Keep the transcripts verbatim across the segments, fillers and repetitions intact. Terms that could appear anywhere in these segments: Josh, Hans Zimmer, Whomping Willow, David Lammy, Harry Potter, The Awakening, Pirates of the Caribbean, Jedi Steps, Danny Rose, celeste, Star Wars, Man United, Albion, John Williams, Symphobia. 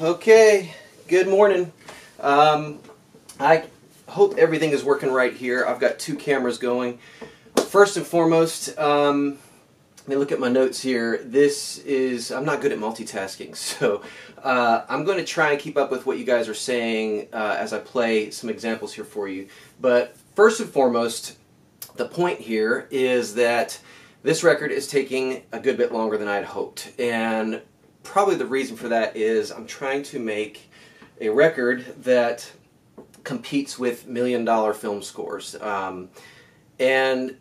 Okay, good morning. Um, I hope everything is working right here. I've got two cameras going. First and foremost, um, let me look at my notes here. This is, I'm not good at multitasking, so uh, I'm going to try and keep up with what you guys are saying uh, as I play some examples here for you. But first and foremost, the point here is that this record is taking a good bit longer than I had hoped, and probably the reason for that is I'm trying to make a record that competes with million dollar film scores. Um, and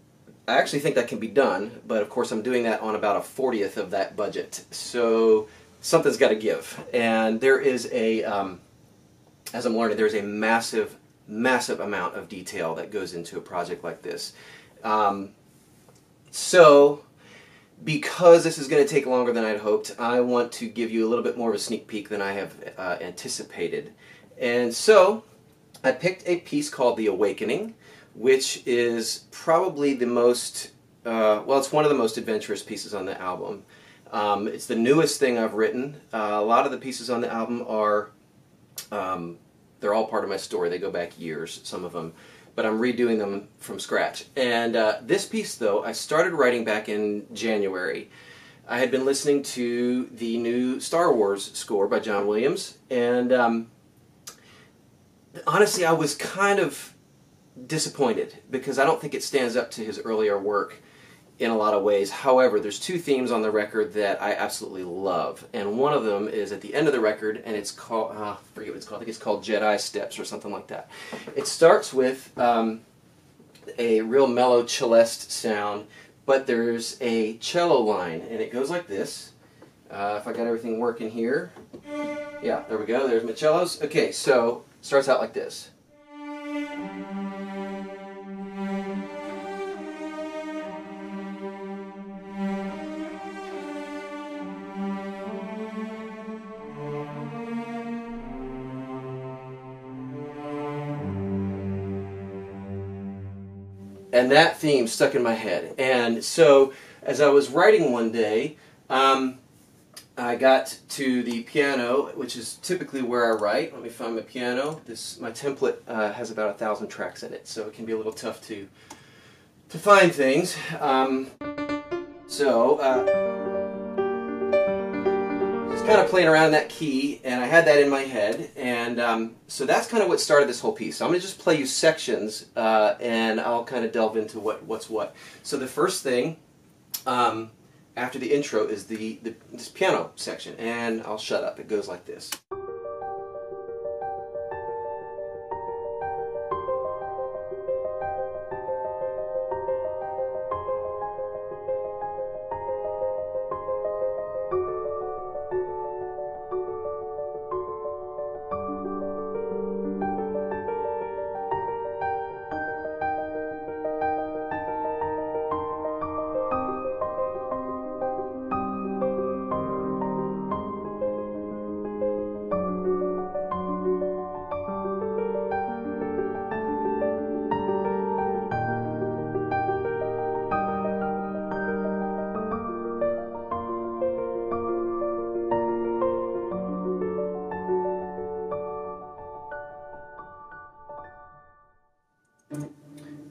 I actually think that can be done, but of course I'm doing that on about a fortieth of that budget. So something's got to give. And there is a, um, as I'm learning, there's a massive, massive amount of detail that goes into a project like this. Um, so... Because this is going to take longer than I'd hoped, I want to give you a little bit more of a sneak peek than I have uh, anticipated. And so, I picked a piece called The Awakening, which is probably the most, uh, well, it's one of the most adventurous pieces on the album. Um, it's the newest thing I've written. Uh, a lot of the pieces on the album are, um, they're all part of my story. They go back years, some of them. But I'm redoing them from scratch. And uh, this piece, though, I started writing back in January. I had been listening to the new Star Wars score by John Williams, and um, honestly, I was kind of disappointed because I don't think it stands up to his earlier work in a lot of ways. However, there's two themes on the record that I absolutely love, and one of them is at the end of the record, and it's called, uh, I forget what it's called, I think it's called Jedi Steps or something like that. It starts with um, a real mellow celeste sound, but there's a cello line, and it goes like this. Uh, if I got everything working here, yeah, there we go, there's my cellos. Okay, so it starts out like this. And that theme stuck in my head. And so, as I was writing one day, um, I got to the piano, which is typically where I write. Let me find my piano. This, my template uh, has about a thousand tracks in it, so it can be a little tough to, to find things. Um, so, uh, just kind of playing around in that key, and I had that in my head. And um, so that's kind of what started this whole piece. So I'm going to just play you sections, uh, and I'll kind of delve into what, what's what. So the first thing um, after the intro is the, the this piano section, and I'll shut up. It goes like this.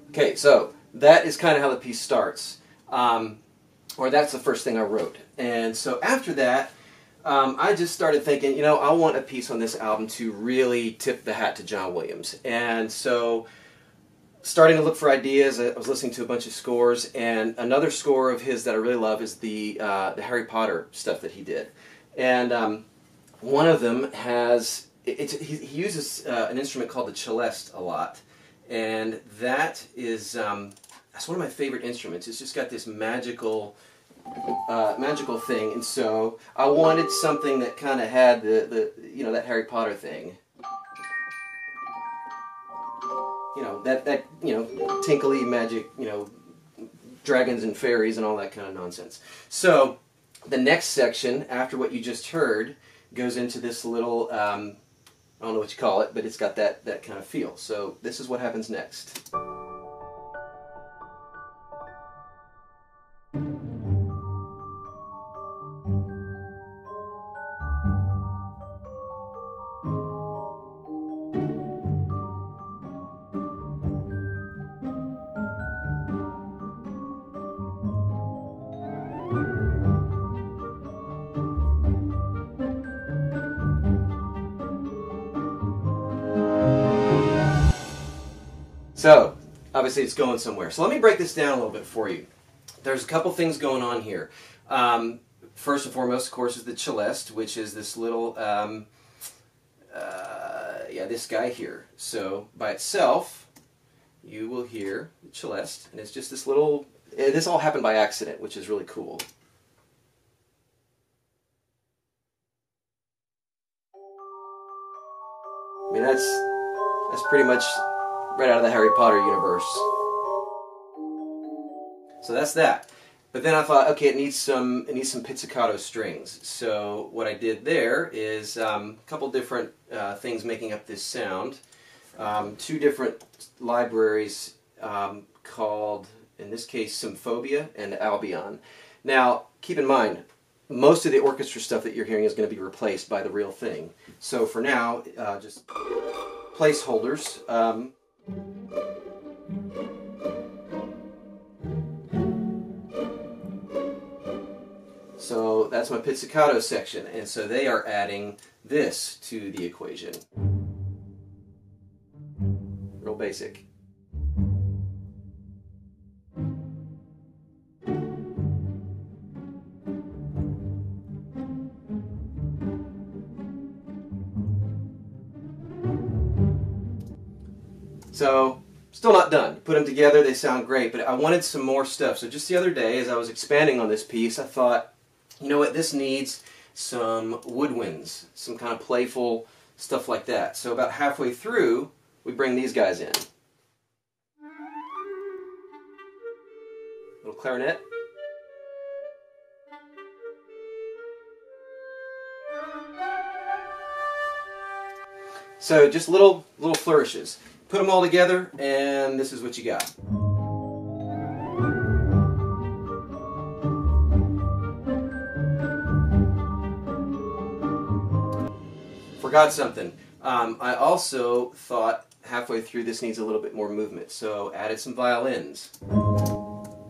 Okay, so that is kind of how the piece starts, um, or that's the first thing I wrote. And so after that, um, I just started thinking, you know, I want a piece on this album to really tip the hat to John Williams. And so, starting to look for ideas, I was listening to a bunch of scores, and another score of his that I really love is the, uh, the Harry Potter stuff that he did. And um, one of them has, it, it, he, he uses uh, an instrument called the celeste a lot. And that is, um, that's one of my favorite instruments. It's just got this magical, uh, magical thing. And so I wanted something that kind of had the, the, you know, that Harry Potter thing. You know, that, that, you know, tinkly magic, you know, dragons and fairies and all that kind of nonsense. So the next section, after what you just heard, goes into this little, um, I don't know what you call it, but it's got that, that kind of feel. So this is what happens next. So, obviously it's going somewhere. So let me break this down a little bit for you. There's a couple things going on here. Um, first and foremost, of course, is the celeste, which is this little, um, uh, yeah, this guy here. So, by itself, you will hear the celeste, and it's just this little, this all happened by accident, which is really cool. I mean, that's, that's pretty much right out of the Harry Potter universe. So that's that. But then I thought, okay, it needs some, it needs some pizzicato strings. So what I did there is um, a couple different uh, things making up this sound. Um, two different libraries um, called, in this case, Symphobia and Albion. Now, keep in mind, most of the orchestra stuff that you're hearing is going to be replaced by the real thing. So for now, uh, just placeholders. Um, so that's my pizzicato section, and so they are adding this to the equation. Real basic. So, still not done. Put them together, they sound great, but I wanted some more stuff. So just the other day, as I was expanding on this piece, I thought, you know what, this needs some woodwinds, some kind of playful stuff like that. So about halfway through, we bring these guys in. Little clarinet. So just little, little flourishes. Put them all together, and this is what you got. Forgot something. Um, I also thought halfway through this needs a little bit more movement, so added some violins.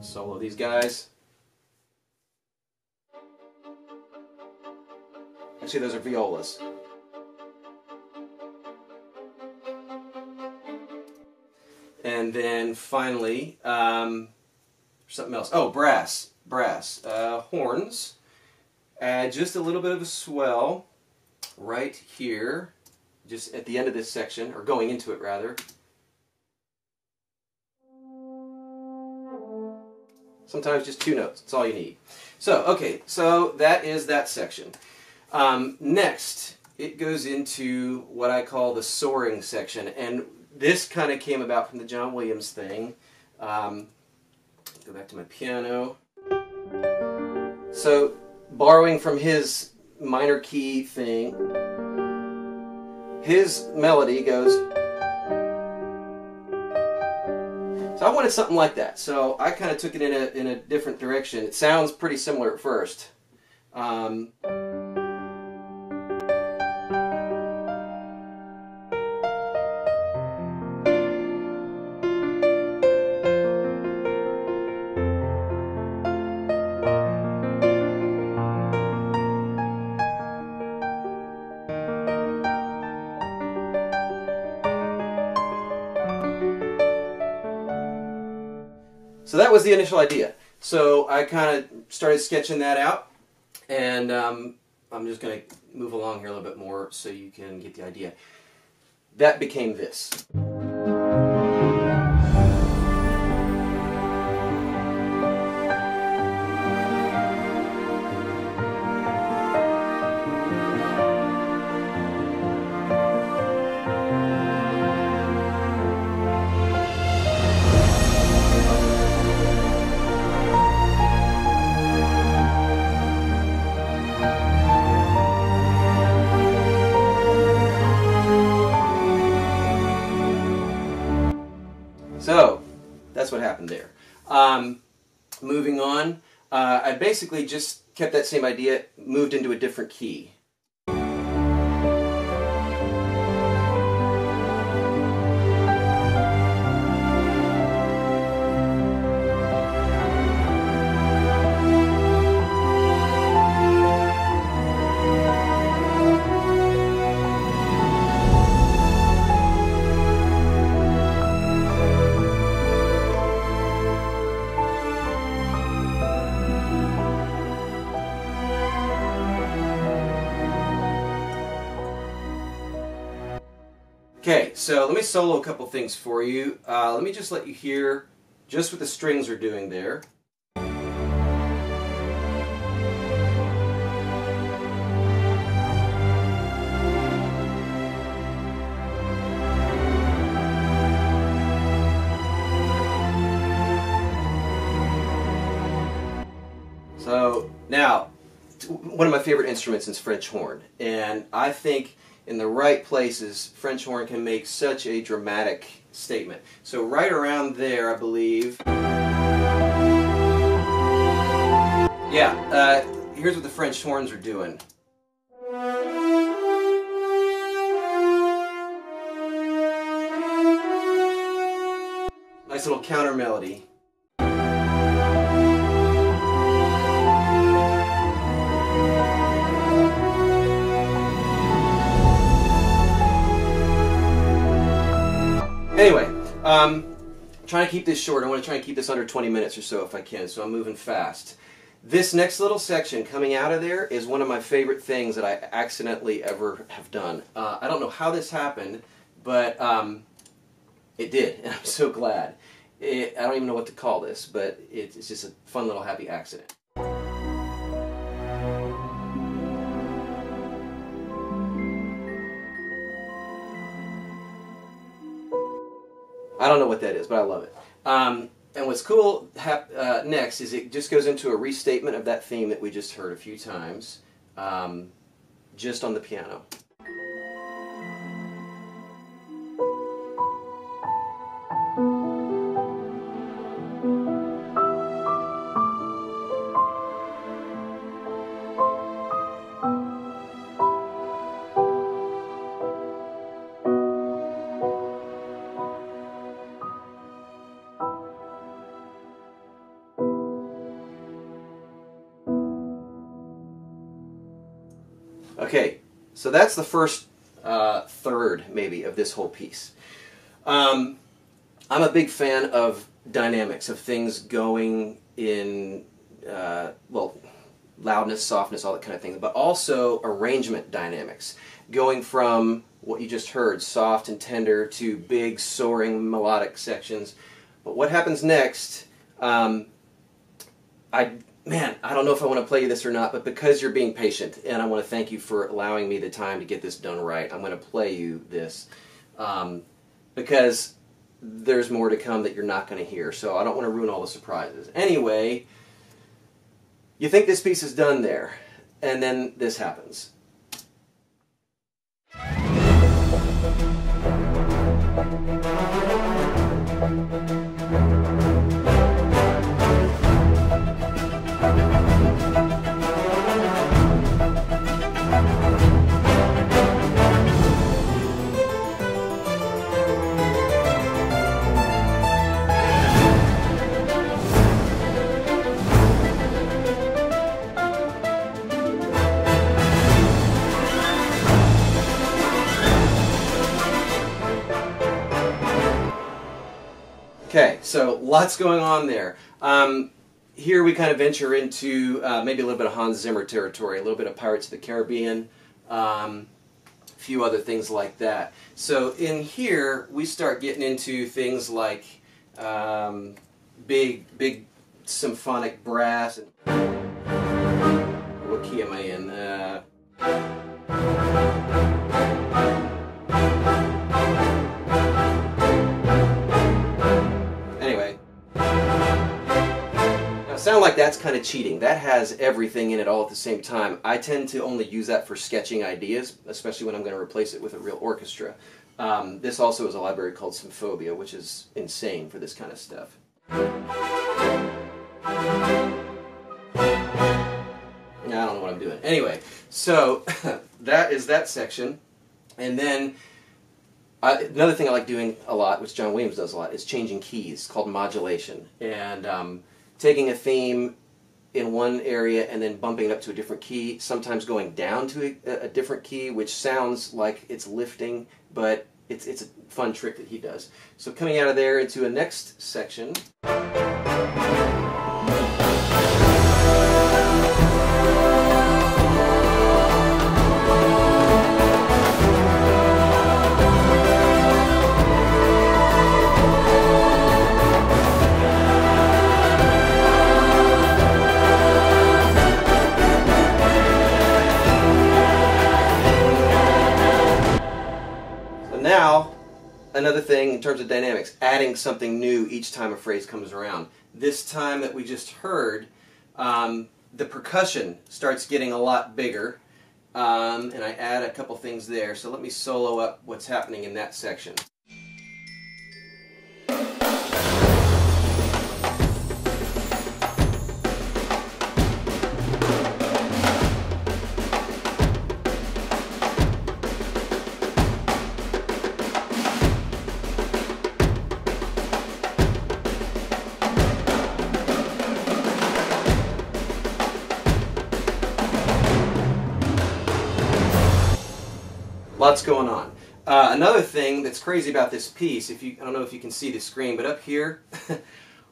Solo these guys. Actually, those are violas. And then finally, um, something else. Oh, brass, brass, uh, horns. Add just a little bit of a swell right here, just at the end of this section, or going into it rather. Sometimes just two notes, that's all you need. So, okay, so that is that section. Um, next, it goes into what I call the soaring section. And this kind of came about from the John Williams thing. Um, go back to my piano. So, borrowing from his minor key thing, his melody goes. So I wanted something like that. So I kind of took it in a in a different direction. It sounds pretty similar at first. Um, So that was the initial idea. So I kind of started sketching that out, and um, I'm just going to move along here a little bit more so you can get the idea. That became this. So, that's what happened there. Um, moving on, uh, I basically just kept that same idea, moved into a different key. Okay, so let me solo a couple things for you. Uh, let me just let you hear just what the strings are doing there. So now, one of my favorite instruments is French horn, and I think in the right places, French horn can make such a dramatic statement. So right around there, I believe. Yeah, uh, here's what the French horns are doing. Nice little counter melody. Anyway, um, trying to keep this short. I want to try and keep this under twenty minutes or so if I can, so I'm moving fast. This next little section coming out of there is one of my favorite things that I accidentally ever have done. Uh, I don't know how this happened, but um, it did, and I'm so glad. It, I don't even know what to call this, but it, it's just a fun little happy accident. I don't know what that is, but I love it. Um, and what's cool uh, next is it just goes into a restatement of that theme that we just heard a few times, um, just on the piano. Okay, so that's the first uh, third, maybe, of this whole piece. Um, I'm a big fan of dynamics, of things going in, uh, well, loudness, softness, all that kind of thing, but also arrangement dynamics, going from what you just heard, soft and tender, to big, soaring, melodic sections. But what happens next, um, I... Man, I don't know if I want to play you this or not, but because you're being patient, and I want to thank you for allowing me the time to get this done right, I'm going to play you this, um, because there's more to come that you're not going to hear, so I don't want to ruin all the surprises. Anyway, you think this piece is done there, and then this happens. Okay, so lots going on there. Um, here we kind of venture into uh, maybe a little bit of Hans Zimmer territory, a little bit of Pirates of the Caribbean, um, a few other things like that. So in here, we start getting into things like um, big, big symphonic brass. And what key am I in? Uh... Sound like that's kind of cheating. That has everything in it all at the same time. I tend to only use that for sketching ideas, especially when I'm going to replace it with a real orchestra. Um, this also is a library called Symphobia, which is insane for this kind of stuff. I don't know what I'm doing. Anyway, so that is that section. And then I, another thing I like doing a lot, which John Williams does a lot, is changing keys, called modulation. And um, taking a theme in one area and then bumping it up to a different key, sometimes going down to a, a different key, which sounds like it's lifting, but it's, it's a fun trick that he does. So coming out of there into a next section. another thing in terms of dynamics, adding something new each time a phrase comes around. This time that we just heard, um, the percussion starts getting a lot bigger, um, and I add a couple things there. So let me solo up what's happening in that section. Lots going on. Uh, another thing that's crazy about this piece, if you, I don't know if you can see the screen, but up here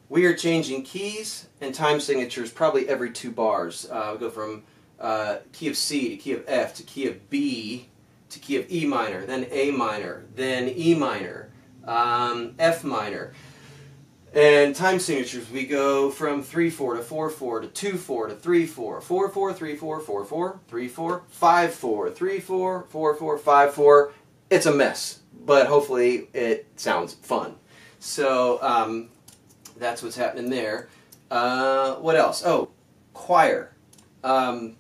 we are changing keys and time signatures probably every two bars. Uh, we go from uh, key of C to key of F to key of B to key of E minor, then A minor, then E minor, um, F minor. And time signatures, we go from three four to four four to two four to three four, four four, three four, four four, three four, five four, three four, four four, five four. It's a mess, but hopefully it sounds fun. So um, that's what's happening there. Uh, what else? Oh, choir. Um,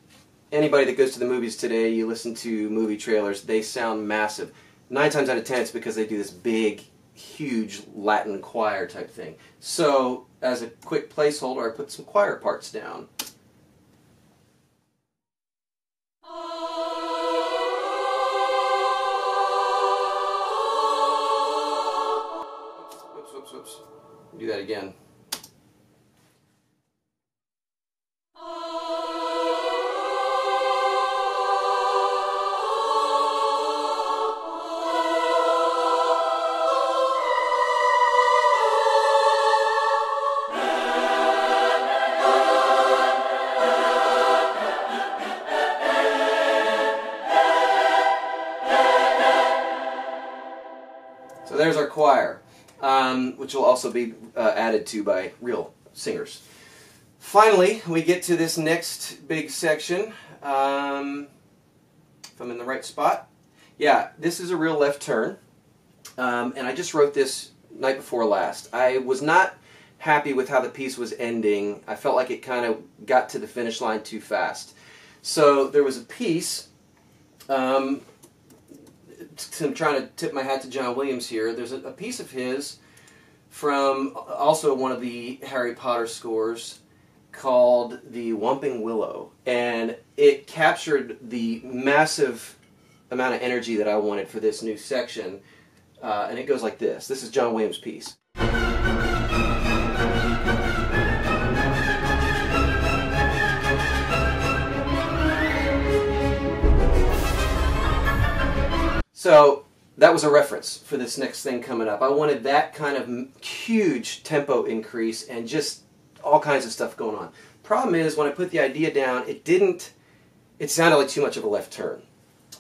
anybody that goes to the movies today, you listen to movie trailers, they sound massive. Nine times out of ten, it's because they do this big, huge Latin choir type thing. So as a quick placeholder, I put some choir parts down. Oops, oops, oops. Do that again. So there's our choir, um, which will also be uh, added to by real singers. Finally, we get to this next big section, um, if I'm in the right spot. Yeah, this is a real left turn, um, and I just wrote this night before last. I was not happy with how the piece was ending. I felt like it kind of got to the finish line too fast. So there was a piece, um, I'm trying to tip my hat to John Williams here. There's a, a piece of his from also one of the Harry Potter scores called The Whomping Willow, and it captured the massive amount of energy that I wanted for this new section, uh, and it goes like this. This is John Williams' piece. So that was a reference for this next thing coming up. I wanted that kind of huge tempo increase and just all kinds of stuff going on. Problem is, when I put the idea down, it didn't, it sounded like too much of a left turn.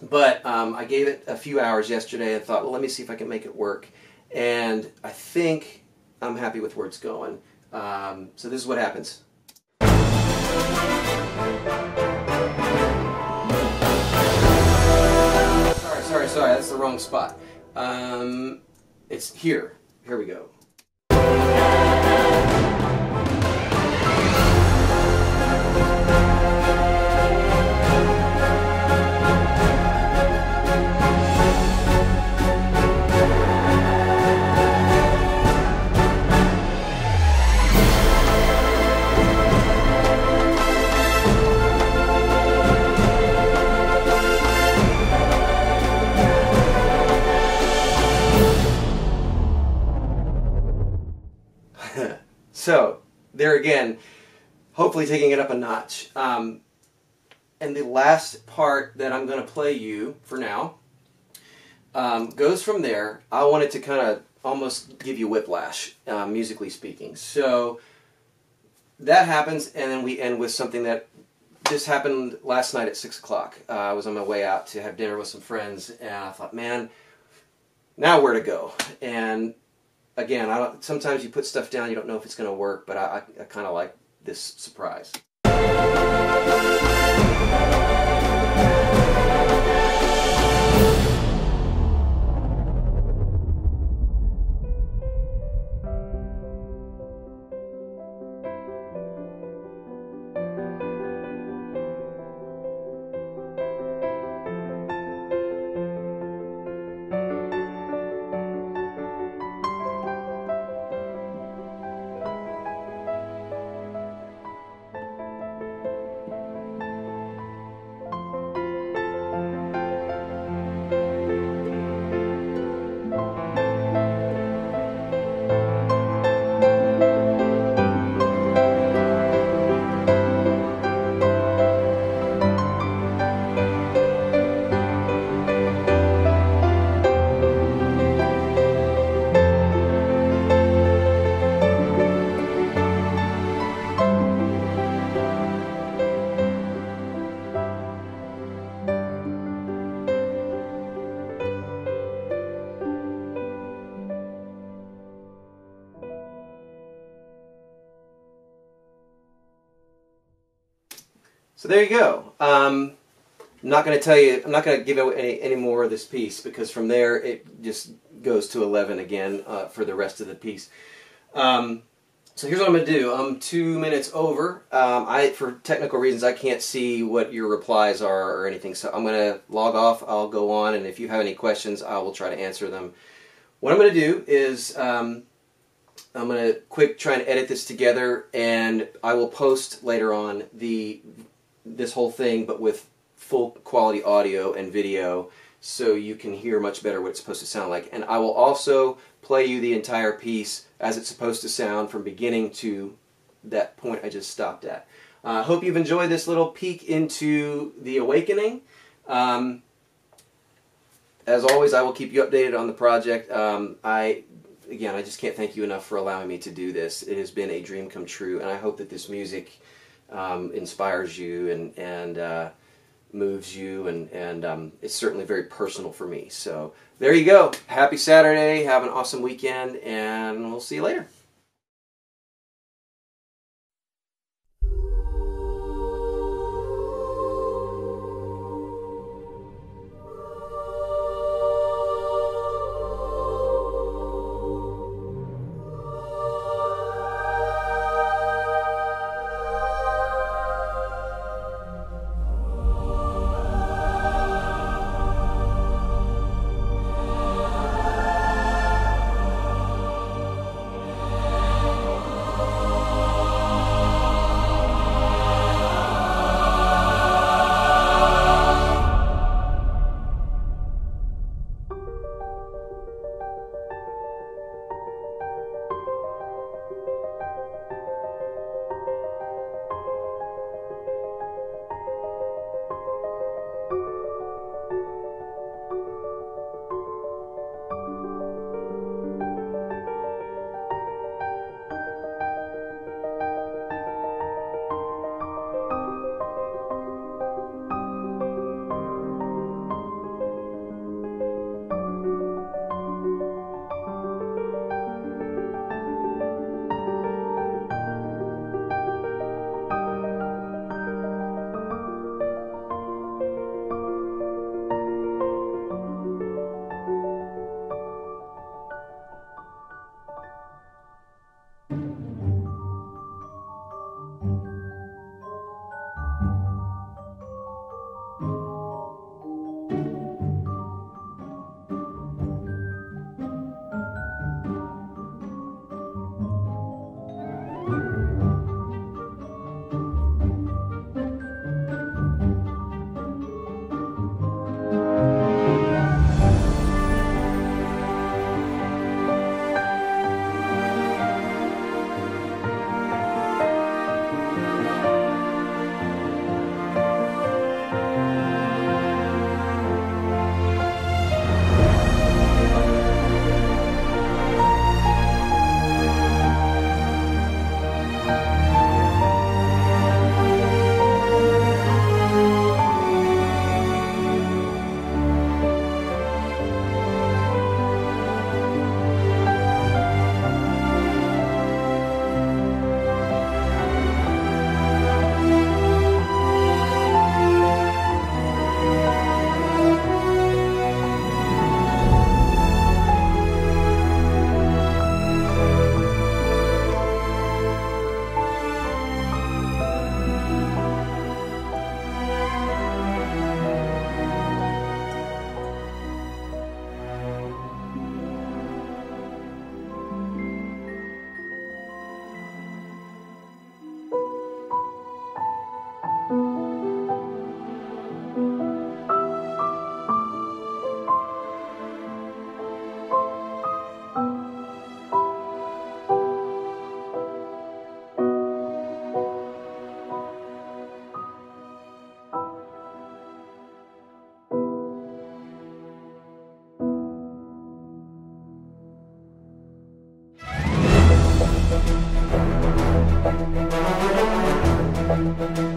But um, I gave it a few hours yesterday and thought, well, let me see if I can make it work. And I think I'm happy with where it's going. Um, so this is what happens. Sorry, sorry, that's the wrong spot. Um, it's here. Here we go. So, there again, hopefully taking it up a notch. Um, and the last part that I'm going to play you, for now, um, goes from there. I wanted to kind of almost give you whiplash, uh, musically speaking. So, that happens, and then we end with something that just happened last night at six o'clock. Uh, I was on my way out to have dinner with some friends, and I thought, man, now where to go? And again, I don't, sometimes you put stuff down, you don't know if it's going to work, but I, I, I kind of like this surprise. So there you go. Um, I'm not going to tell you, I'm not going to give away any, any more of this piece, because from there it just goes to eleven again uh, for the rest of the piece. Um, so here's what I'm going to do. I'm two minutes over. Um, I, for technical reasons, I can't see what your replies are or anything, so I'm going to log off. I'll go on, and if you have any questions, I will try to answer them. What I'm going to do is um, I'm going to quick try and edit this together, and I will post later on the this whole thing, but with full quality audio and video, so you can hear much better what it's supposed to sound like. And I will also play you the entire piece as it's supposed to sound from beginning to that point I just stopped at. I uh, hope you've enjoyed this little peek into The Awakening. Um, as always, I will keep you updated on the project. Um, I, again, I just can't thank you enough for allowing me to do this. It has been a dream come true, and I hope that this music um, inspires you and, and uh, moves you, and, and um, it's certainly very personal for me. So there you go. Happy Saturday, have an awesome weekend, and we'll see you later. We'll be right back.